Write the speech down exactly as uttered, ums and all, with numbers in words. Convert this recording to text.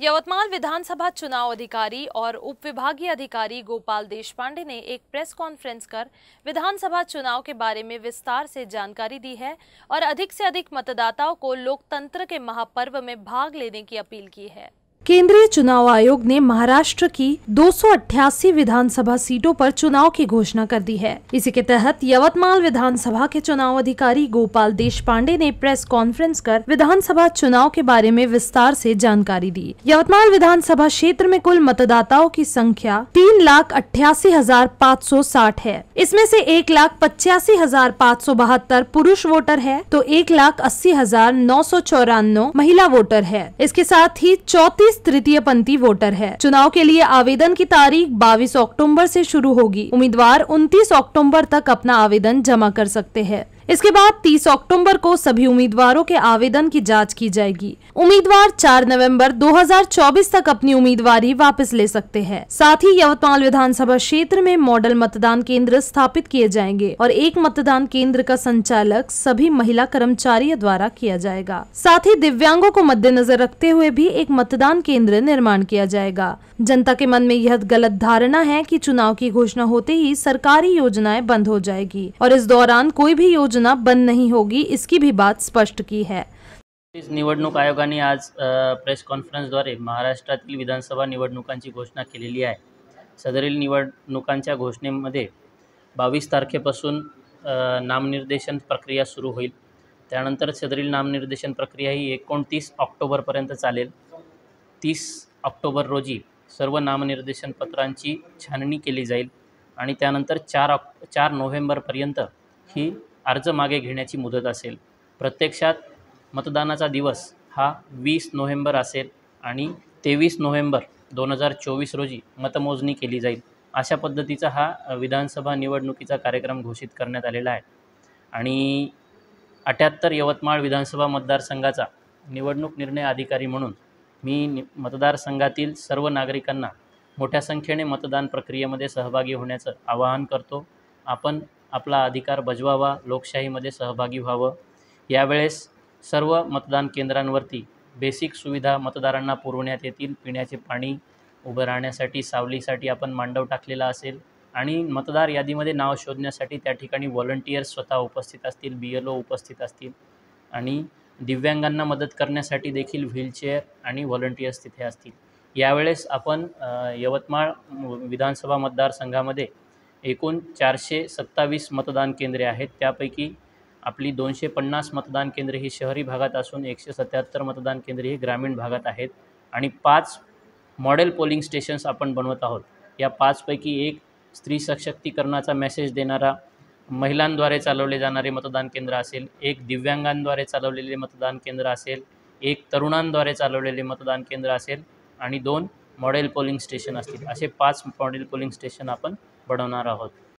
यवतमाल विधानसभा चुनाव अधिकारी और उपविभागीय अधिकारी गोपाल देशपांडे ने एक प्रेस कॉन्फ्रेंस कर विधानसभा चुनाव के बारे में विस्तार से जानकारी दी है और अधिक से अधिक मतदाताओं को लोकतंत्र के महापर्व में भाग लेने की अपील की है। केंद्रीय चुनाव आयोग ने महाराष्ट्र की दो सौ अट्ठासी विधानसभा सीटों पर चुनाव की घोषणा कर दी है। इसी के तहत यवतमाल विधानसभा के चुनाव अधिकारी गोपाल देशपांडे ने प्रेस कॉन्फ्रेंस कर विधानसभा चुनाव के बारे में विस्तार से जानकारी दी। यवतमाल विधानसभा क्षेत्र में कुल मतदाताओं की संख्या तीन लाख अट्ठासी हजार पाँच सौ साठ है। इसमें से एक लाख पचासी हजार पाँच सौ बहत्तर पुरुष वोटर है तो एक लाख अस्सी हजार नौ सौ चौरानवे महिला वोटर है। इसके साथ ही चौतीस तृतीय पंथी वोटर है। चुनाव के लिए आवेदन की तारीख बाईस अक्टूबर से शुरू होगी। उम्मीदवार उनतीस अक्टूबर तक अपना आवेदन जमा कर सकते हैं। इसके बाद तीस अक्टूबर को सभी उम्मीदवारों के आवेदन की जांच की जाएगी। उम्मीदवार चार नवंबर दो हजार चौबीस तक अपनी उम्मीदवारी वापस ले सकते हैं। साथ ही यवतमाल विधानसभा क्षेत्र में मॉडल मतदान केंद्र स्थापित किए जाएंगे और एक मतदान केंद्र का संचालक सभी महिला कर्मचारियों द्वारा किया जाएगा। साथ ही दिव्यांगों को मद्देनजर रखते हुए भी एक मतदान केंद्र निर्माण किया जाएगा। जनता के मन में यह गलत धारणा है कि चुनाव की घोषणा होते ही सरकारी योजनाएं बंद हो जाएगी और इस दौरान कोई भी योजना बंद नहीं होगी, इसकी भी बात स्पष्ट की है। इस निवडणूक आयोगाने आज प्रेस कॉन्फरन्सद्वारे महाराष्ट्रातील विधानसभा निवडणुकांची घोषणा केलेली आहे। सदरील निवडणुकांच्या घोषणेमध्ये बावीस तारखेपासून नामनिर्देशन प्रक्रिया सुरू होईल। त्यानंतर सदरील नामनिर्देशन प्रक्रिया ही एकोणतीस ऑक्टोबरपर्यंत चालेल। तीस ऑक्टोबर रोजी सर्व नामनिर्देशन पत्रांची छाननी केली जाईल आणि त्यानंतर चार ऑक् चार नोव्हेंबरपर्यंत ही अर्ज मागे घेण्याची मुदत असेल। प्रत्यक्षात मतदानाचा दिवस हा वीस नोव्हेंबर असेल आणि तेवीस नोव्हेंबर दोन हजार चोवीस रोजी मतमोजणी केली जाईल। अशा पद्धतीचा हा विधानसभा निवडणुकीचा कार्यक्रम घोषित करण्यात आलेला आहे आणि अठ्याहत्तर यवतमाळ विधानसभा मतदारसंघाचा निवडणूक निर्णय अधिकारी म्हणून मी मतदारसंघातील सर्व नागरिकांना मोठ्या संख्येने मतदान प्रक्रियेमध्ये सहभागी होण्याचं आवाहन करतो। आपण आपला अधिकार बजवावा, लोकशाहीमध्ये सहभागी व्हावं। यावेळेस सर्व मतदान केंद्रांवरती बेसिक सुविधा मतदारांना पुरवण्यात येतील। पिण्याचे पाणी, उभं राहण्यासाठी, सावलीसाठी आपण मांडव टाकलेला असेल आणि मतदार यादीमध्ये नाव शोधण्यासाठी त्या ठिकाणी व्हॉलंटियर्स स्वतः उपस्थित असतील, बी एल ओ उपस्थित असतील आणि दिव्यांगांना मदत करण्यासाठी देखील व्हीलचेअर आणि व्हॉलंटियर्स तिथे असतील। यावेळेस आपण यवतमाळ विधानसभा मतदारसंघामध्ये एकूण चारशे सत्तावीस मतदान केंद्रे आहेत। त्यापैकी आपली दोनशे पन्नास मतदान केंद्रे ही शहरी भागात असून एकशे सत्याहत्तर मतदान केंद्रे ही ग्रामीण भागात आहेत आणि पाच मॉडेल पोलिंग स्टेशन्स आपण बनवत आहोत। या पाचपैकी एक स्त्री सशक्तीकरणाचा मेसेज देणारा, महिलांद्वारे चालवले जाणारे मतदान केंद्र असेल, एक दिव्यांगांद्वारे चालवलेले मतदान केंद्र असेल, एक तरुणांद्वारे चालवलेले मतदान केंद्र असेल आणि दोन मॉडेल पोलिंग स्टेशन असतील। असे पाच मॉडेल पोलिंग स्टेशन आपण बनवणार आहोत।